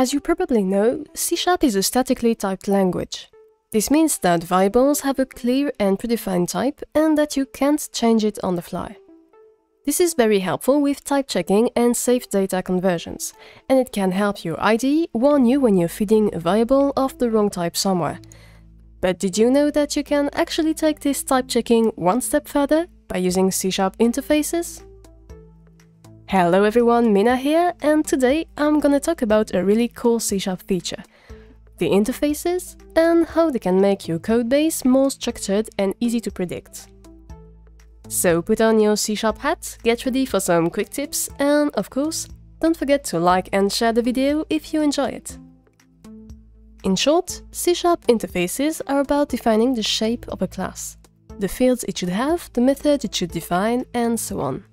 As you probably know, C# is a statically typed language. This means that variables have a clear and predefined type and that you can't change it on the fly. This is very helpful with type checking and safe data conversions, and it can help your IDE warn you when you're feeding a variable of the wrong type somewhere. But did you know that you can actually take this type checking one step further by using C# interfaces? Hello everyone, Mina here, and today I'm gonna talk about a really cool C# feature, the interfaces, and how they can make your codebase more structured and easy to predict. So put on your C# hat, get ready for some quick tips, and of course, don't forget to like and share the video if you enjoy it. In short, C# interfaces are about defining the shape of a class, the fields it should have, the method it should define, and so on.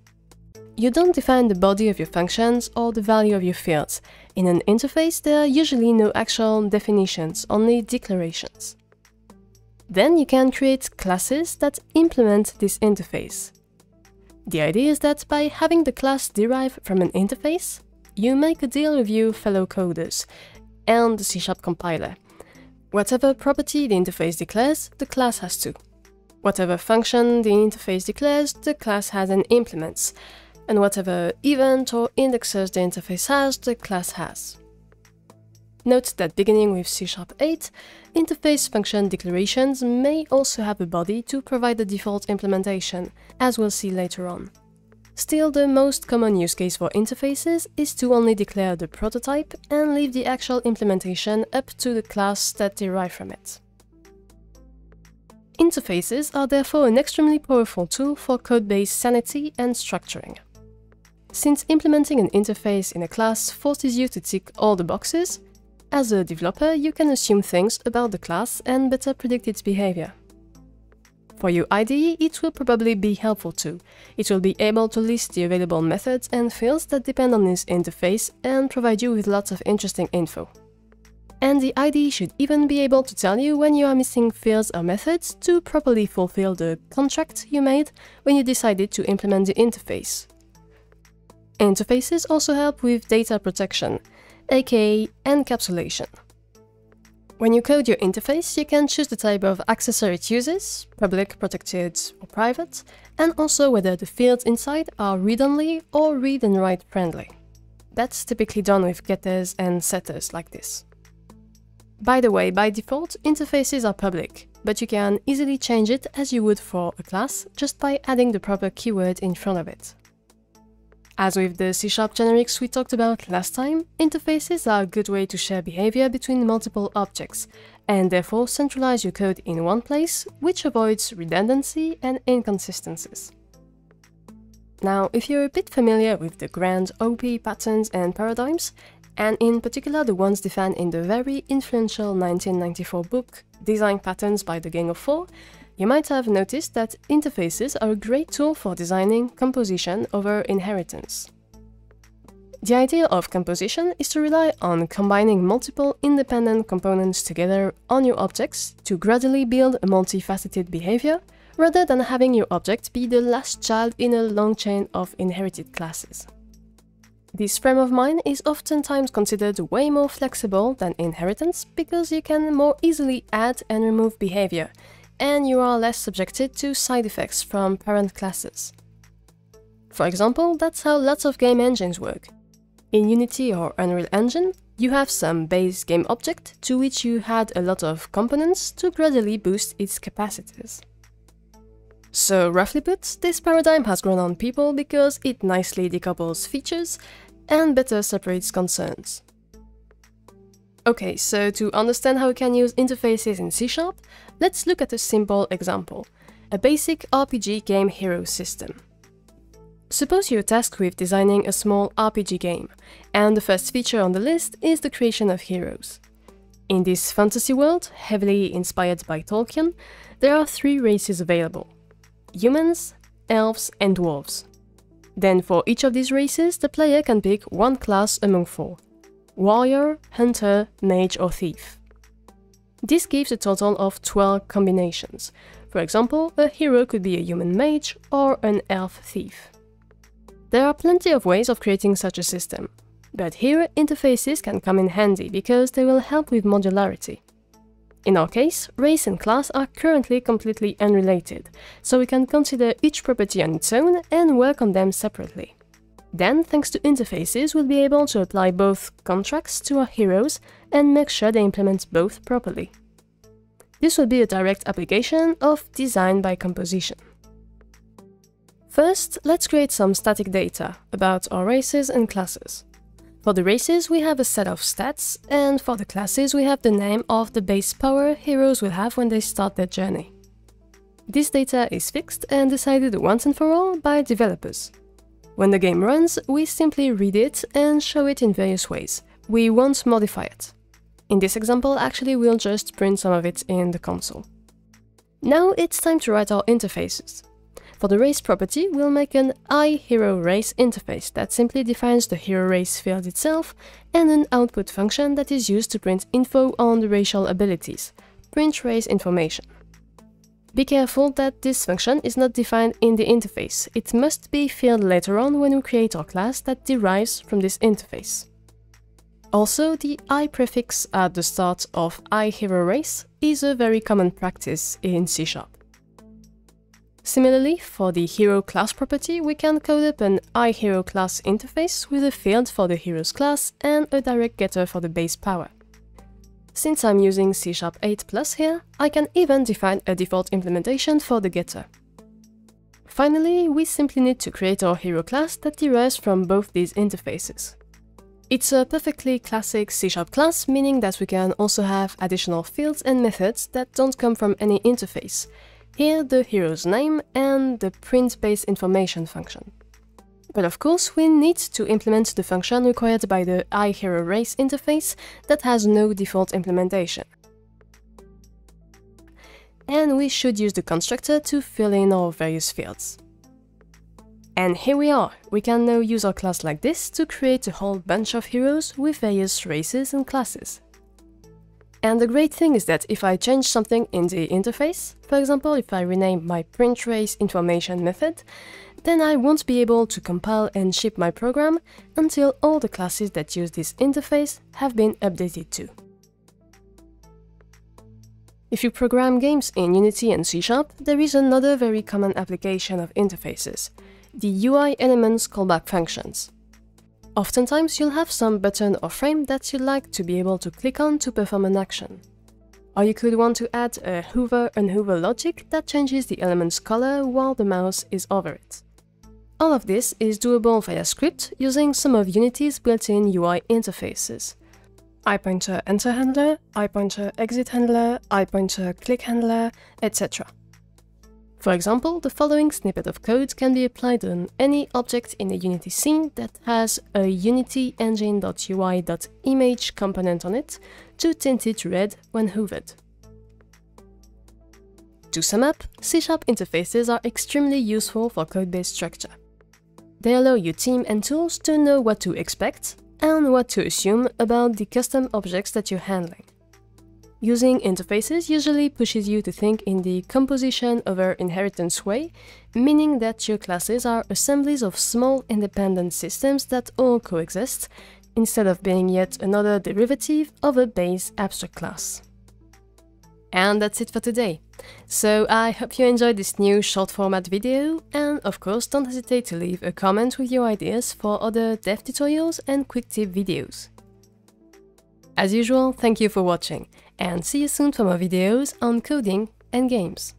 You don't define the body of your functions or the value of your fields. In an interface, there are usually no actual definitions, only declarations. Then you can create classes that implement this interface. The idea is that by having the class derive from an interface, you make a deal with your fellow coders and the C# compiler. Whatever property the interface declares, the class has to. Whatever function the interface declares, the class has and implements. And whatever event or indexes the interface has, the class has. Note that beginning with C# 8, interface function declarations may also have a body to provide the default implementation, as we'll see later on. Still, the most common use case for interfaces is to only declare the prototype and leave the actual implementation up to the class that derives from it. Interfaces are therefore an extremely powerful tool for codebase sanity and structuring. Since implementing an interface in a class forces you to tick all the boxes, as a developer you can assume things about the class and better predict its behavior. For your IDE, it will probably be helpful too. It will be able to list the available methods and fields that depend on this interface and provide you with lots of interesting info. And the IDE should even be able to tell you when you are missing fields or methods to properly fulfill the contract you made when you decided to implement the interface. Interfaces also help with data protection, aka encapsulation. When you code your interface, you can choose the type of accessor it uses, public, protected or private, and also whether the fields inside are read-only or read and write friendly. That's typically done with getters and setters like this. By the way, by default, interfaces are public, but you can easily change it as you would for a class just by adding the proper keyword in front of it. As with the C# generics we talked about last time, interfaces are a good way to share behavior between multiple objects, and therefore centralize your code in one place, which avoids redundancy and inconsistencies. Now, if you're a bit familiar with the grand OP patterns and paradigms, and in particular the ones defined in the very influential 1994 book Design Patterns by the Gang of Four, you might have noticed that interfaces are a great tool for designing composition over inheritance. The idea of composition is to rely on combining multiple independent components together on your objects to gradually build a multifaceted behavior, rather than having your object be the last child in a long chain of inherited classes. This frame of mind is oftentimes considered way more flexible than inheritance because you can more easily add and remove behavior, and you are less subjected to side effects from parent classes. For example, that's how lots of game engines work. In Unity or Unreal Engine, you have some base game object to which you add a lot of components to gradually boost its capacities. So, roughly put, this paradigm has grown on people because it nicely decouples features and better separates concerns. Okay, so to understand how we can use interfaces in C#, let's look at a simple example, a basic RPG game hero system. Suppose you're tasked with designing a small RPG game, and the first feature on the list is the creation of heroes. In this fantasy world, heavily inspired by Tolkien, there are three races available: humans, elves, and dwarves. Then for each of these races, the player can pick one class among four: warrior, hunter, mage or thief. This gives a total of 12 combinations. For example, a hero could be a human mage or an elf thief. There are plenty of ways of creating such a system. But here, interfaces can come in handy because they will help with modularity. In our case, race and class are currently completely unrelated, so we can consider each property on its own and work on them separately. Then, thanks to interfaces, we'll be able to apply both contracts to our heroes and make sure they implement both properly. This will be a direct application of design by composition. First, let's create some static data about our races and classes. For the races, we have a set of stats, and for the classes, we have the name of the base power heroes will have when they start their journey. This data is fixed and decided once and for all by developers. When the game runs, we simply read it and show it in various ways. We won't modify it. In this example, actually, we'll just print some of it in the console. Now it's time to write our interfaces. For the race property, we'll make an IHeroRace interface that simply defines the hero race field itself and an output function that is used to print info on the racial abilities, print race information. Be careful that this function is not defined in the interface. It must be filled later on when we create our class that derives from this interface. Also, the I prefix at the start of IHeroRace is a very common practice in C#. Similarly, for the hero class property, we can code up an IHero class interface with a field for the hero's class and a direct getter for the base power. Since I'm using C# 8+ here, I can even define a default implementation for the getter. Finally, we simply need to create our hero class that derives from both these interfaces. It's a perfectly classic C# class, meaning that we can also have additional fields and methods that don't come from any interface. Here, the hero's name and the print-based information function. But of course, we need to implement the function required by the IHeroRace interface that has no default implementation. And we should use the constructor to fill in our various fields. And here we are, we can now use our class like this to create a whole bunch of heroes with various races and classes. And the great thing is that if I change something in the interface, for example, if I rename my printRaceInformation method, then I won't be able to compile and ship my program until all the classes that use this interface have been updated too. If you program games in Unity and C#, there is another very common application of interfaces, the UI elements callback functions. Oftentimes, you'll have some button or frame that you'd like to be able to click on to perform an action. Or you could want to add a hover-unhover logic that changes the element's color while the mouse is over it. All of this is doable via script using some of Unity's built-in UI interfaces. IPointerEnterHandler, IPointerExitHandler, IPointerClickHandler, etc. For example, the following snippet of code can be applied on any object in a Unity scene that has a UnityEngine.UI.Image component on it to tint it red when hovered. To sum up, C# interfaces are extremely useful for code-based structure. They allow your team and tools to know what to expect and what to assume about the custom objects that you're handling. Using interfaces usually pushes you to think in the composition over inheritance way, meaning that your classes are assemblies of small independent systems that all coexist, instead of being yet another derivative of a base abstract class. And that's it for today. So I hope you enjoyed this new short format video, and of course don't hesitate to leave a comment with your ideas for other dev tutorials and quick tip videos. As usual, thank you for watching, and see you soon for more videos on coding and games.